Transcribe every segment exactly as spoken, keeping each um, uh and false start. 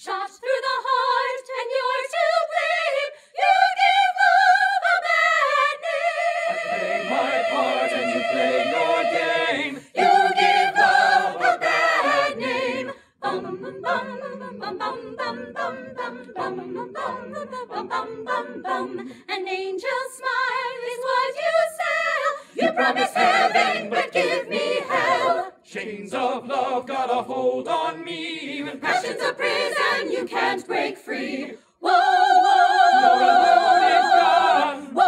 shot through the heart, and you're to blame. You give love a bad name. I play my part, and you play your game. You give love a bad name. Bum bum bum bum bum bum bum bum bum bum bum bum. An angel smile is what you sell. You promise heaven, but give me hell. Chains of love got a hold on me. Passion's a prison, you can't break free. Whoa, whoa, whoa, whoa, whoa, whoa,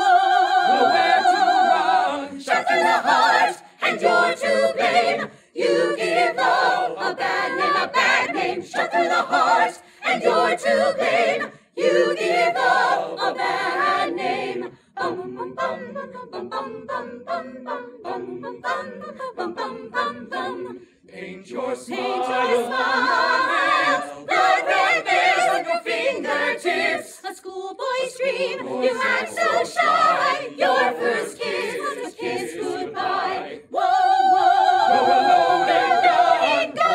whoa. Nowhere to run. Shot through the heart, and you're to blame. You give love a bad name, a bad name. Shot through the heart, and you're to blame. You give love a bad name. Bum bum bum bum bum bum bum bum bum bum bum bum. Paint your smile, smile, blood red veins on your fingertips. A schoolboy's dream, you had so shy. Your first kiss, a kiss goodbye. Whoa, whoa, go alone and gone,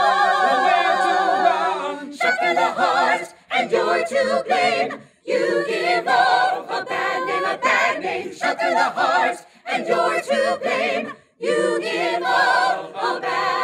gone. Nowhere to run, shot through the heart, and you're to blame. You give love a bad name, a bad name. Shot through the heart, and you're to blame. You give love a bad name.